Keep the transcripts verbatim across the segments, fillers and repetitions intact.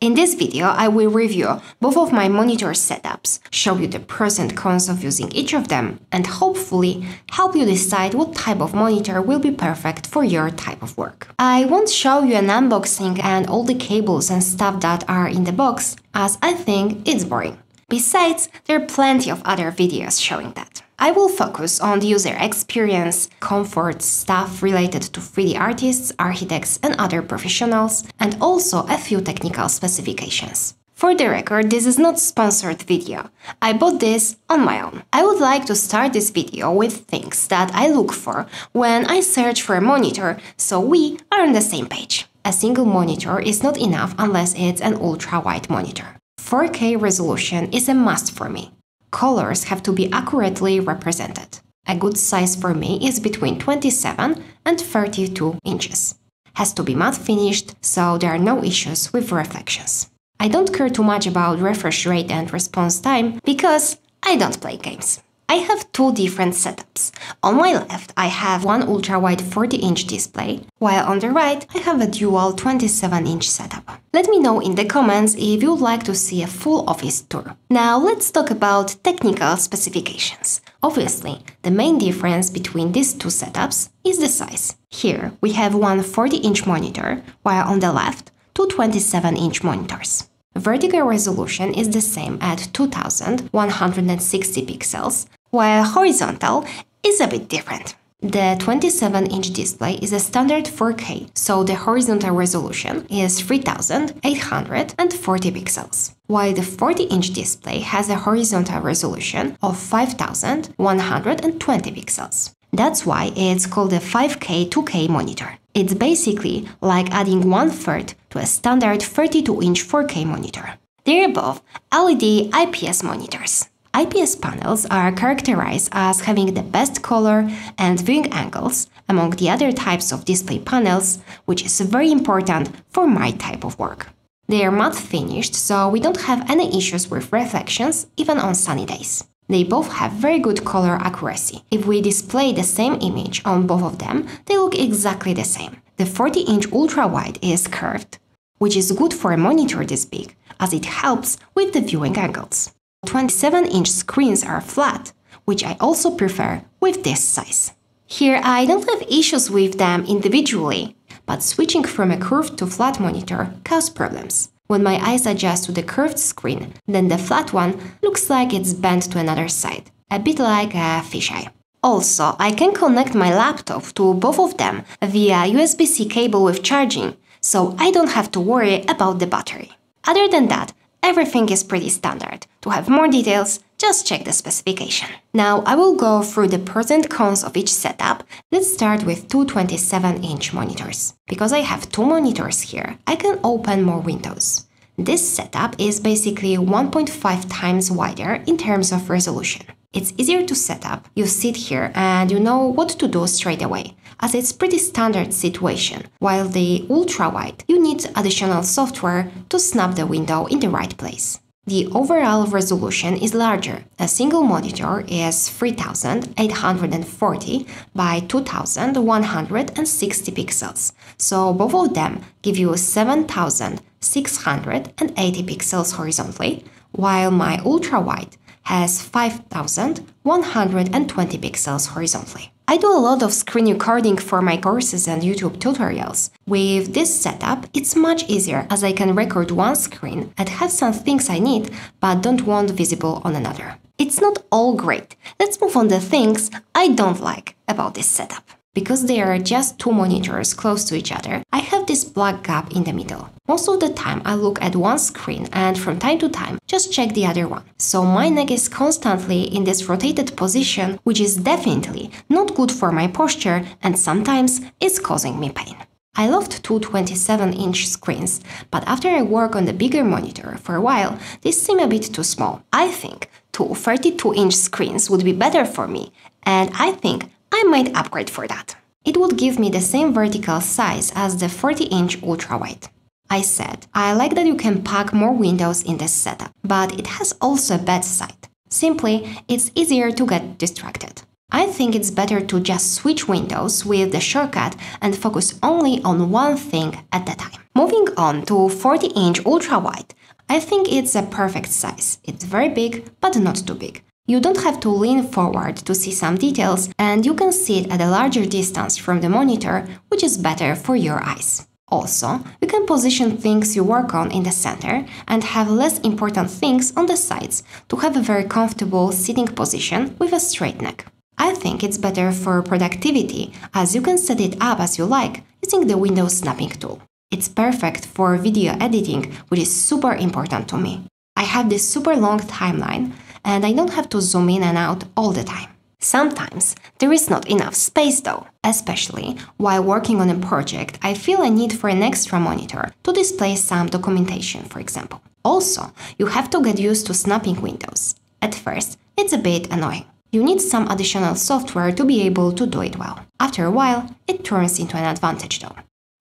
In this video, I will review both of my monitor setups, show you the pros and cons of using each of them, and hopefully help you decide what type of monitor will be perfect for your type of work. I won't show you an unboxing and all the cables and stuff that are in the box, as I think it's boring. Besides, there are plenty of other videos showing that. I will focus on the user experience, comfort, stuff related to three D artists, architects and other professionals, and also a few technical specifications. For the record, this is not a sponsored video. I bought this on my own. I would like to start this video with things that I look for when I search for a monitor, so we are on the same page. A single monitor is not enough unless it's an ultra-wide monitor. four K resolution is a must for me. Colors have to be accurately represented. A good size for me is between twenty-seven and thirty-two inches. Has to be matte finished, so there are no issues with reflections. I don't care too much about refresh rate and response time because I don't play games. I have two different setups. On my left, I have one ultra-wide forty inch display, while on the right, I have a dual twenty-seven inch setup. Let me know in the comments if you'd like to see a full office tour. Now, let's talk about technical specifications. Obviously, the main difference between these two setups is the size. Here, we have one forty inch monitor, while on the left, two twenty-seven inch monitors. Vertical resolution is the same at two thousand one hundred sixty pixels, while horizontal is a bit different. The twenty-seven inch display is a standard four K, so the horizontal resolution is three thousand eight hundred forty pixels, while the forty inch display has a horizontal resolution of five thousand one hundred twenty pixels. That's why it's called a five K two K monitor. It's basically like adding one-third to a standard thirty-two inch four K monitor. They're both L E D I P S monitors. I P S panels are characterized as having the best color and viewing angles among the other types of display panels, which is very important for my type of work. They are matte finished, so we don't have any issues with reflections, even on sunny days. They both have very good color accuracy. If we display the same image on both of them, they look exactly the same. The forty inch ultra-wide is curved, which is good for a monitor this big, as it helps with the viewing angles. twenty-seven inch screens are flat, which I also prefer with this size. Here I don't have issues with them individually, but switching from a curved to flat monitor causes problems. When my eyes adjust to the curved screen, then the flat one looks like it's bent to another side, a bit like a fisheye. Also, I can connect my laptop to both of them via U S B C cable with charging, so I don't have to worry about the battery. Other than that, everything is pretty standard. To have more details, just check the specification. Now I will go through the pros and cons of each setup. Let's start with two twenty-seven inch monitors. Because I have two monitors here, I can open more windows. This setup is basically one point five times wider in terms of resolution. It's easier to set up, you sit here and you know what to do straight away, as it's pretty standard situation, while the ultra-wide, you need additional software to snap the window in the right place. The overall resolution is larger. A single monitor is three thousand eight hundred forty by two thousand one hundred sixty pixels, so both of them give you seven thousand six hundred eighty pixels horizontally, while my ultra-wide has five thousand one hundred twenty pixels horizontally. I do a lot of screen recording for my courses and YouTube tutorials. With this setup, it's much easier as I can record one screen and have some things I need but don't want visible on another. It's not all great. Let's move on to the things I don't like about this setup. Because there are just two monitors close to each other, I have this black gap in the middle. Most of the time I look at one screen and from time to time just check the other one. So my neck is constantly in this rotated position, which is definitely not good for my posture and sometimes it's causing me pain. I loved two twenty-seven inch screens, but after I work on the bigger monitor for a while, they seem a bit too small. I think two thirty-two inch screens would be better for me, and I think I might upgrade for that. It would give me the same vertical size as the forty inch ultra-wide. I said, I like that you can pack more windows in this setup, but it has also a bad side. Simply, it's easier to get distracted. I think it's better to just switch windows with the shortcut and focus only on one thing at a time. Moving on to forty inch ultra-wide, I think it's a perfect size. It's very big, but not too big. You don't have to lean forward to see some details, and you can see it at a larger distance from the monitor, which is better for your eyes. Also, you can position things you work on in the center and have less important things on the sides to have a very comfortable sitting position with a straight neck. I think it's better for productivity, as you can set it up as you like using the window snapping tool. It's perfect for video editing, which is super important to me. I have this super long timeline, and I don't have to zoom in and out all the time. Sometimes there is not enough space though. Especially while working on a project, I feel a need for an extra monitor to display some documentation, for example. Also, you have to get used to snapping windows. At first, it's a bit annoying. You need some additional software to be able to do it well. After a while, it turns into an advantage though.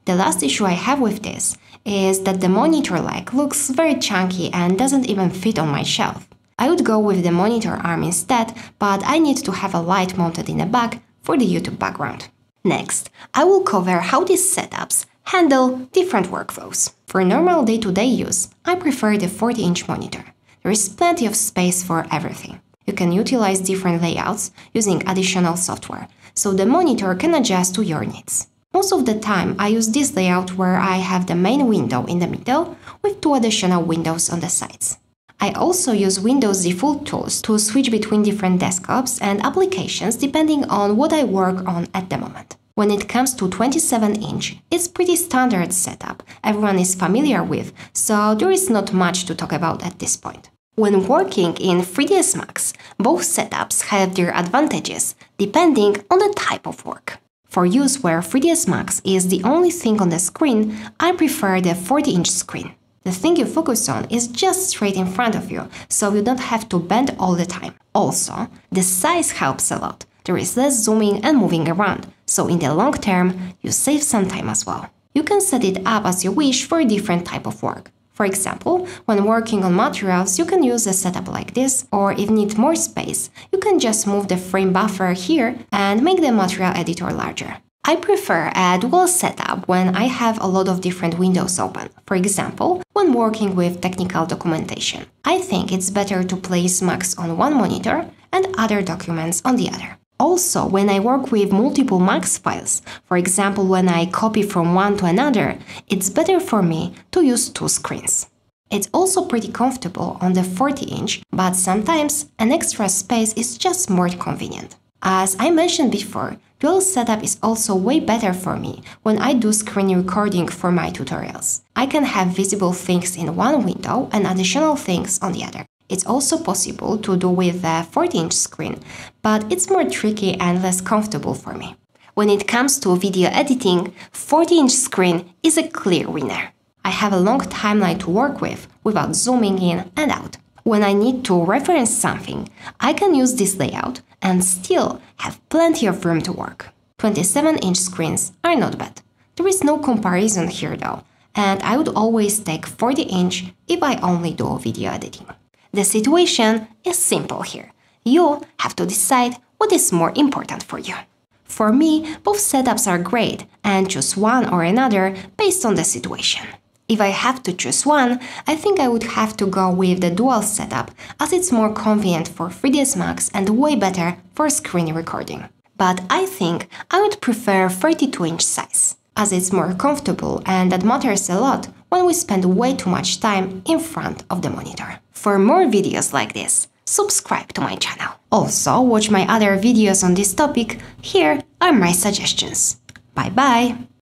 The last issue I have with this is that the monitor leg looks very chunky and doesn't even fit on my shelf. I would go with the monitor arm instead, but I need to have a light mounted in the back for the YouTube background. Next, I will cover how these setups handle different workflows. For normal day-to-day use, I prefer the forty inch monitor. There is plenty of space for everything. You can utilize different layouts using additional software, so the monitor can adjust to your needs. Most of the time, I use this layout where I have the main window in the middle with two additional windows on the sides. I also use Windows default tools to switch between different desktops and applications depending on what I work on at the moment. When it comes to twenty-seven inch, it's pretty standard setup everyone is familiar with, so there is not much to talk about at this point. When working in three D S Max, both setups have their advantages depending on the type of work. For use where three D S Max is the only thing on the screen, I prefer the forty inch screen. The thing you focus on is just straight in front of you, so you don't have to bend all the time. Also, the size helps a lot. There is less zooming and moving around, so in the long term, you save some time as well. You can set it up as you wish for a different type of work. For example, when working on materials, you can use a setup like this, or if you need more space, you can just move the frame buffer here and make the material editor larger. I prefer a dual setup when I have a lot of different windows open, for example, when working with technical documentation. I think it's better to place Max on one monitor and other documents on the other. Also, when I work with multiple Max files, for example, when I copy from one to another, it's better for me to use two screens. It's also pretty comfortable on the forty inch, but sometimes an extra space is just more convenient. As I mentioned before, dual setup is also way better for me when I do screen recording for my tutorials. I can have visible things in one window and additional things on the other. It's also possible to do with a forty inch screen, but it's more tricky and less comfortable for me. When it comes to video editing, forty inch screen is a clear winner. I have a long timeline to work with without zooming in and out. When I need to reference something, I can use this layout and still have plenty of room to work. twenty-seven inch screens are not bad. There is no comparison here though, and I would always take forty inch if I only do video editing. The situation is simple here. You have to decide what is more important for you. For me, both setups are great and choose one or another based on the situation. If I have to choose one, I think I would have to go with the dual setup, as it's more convenient for three D S Max and way better for screen recording. But I think I would prefer thirty-two inch size, as it's more comfortable and that matters a lot when we spend way too much time in front of the monitor. For more videos like this, subscribe to my channel. Also, watch my other videos on this topic. Here are my suggestions. Bye bye!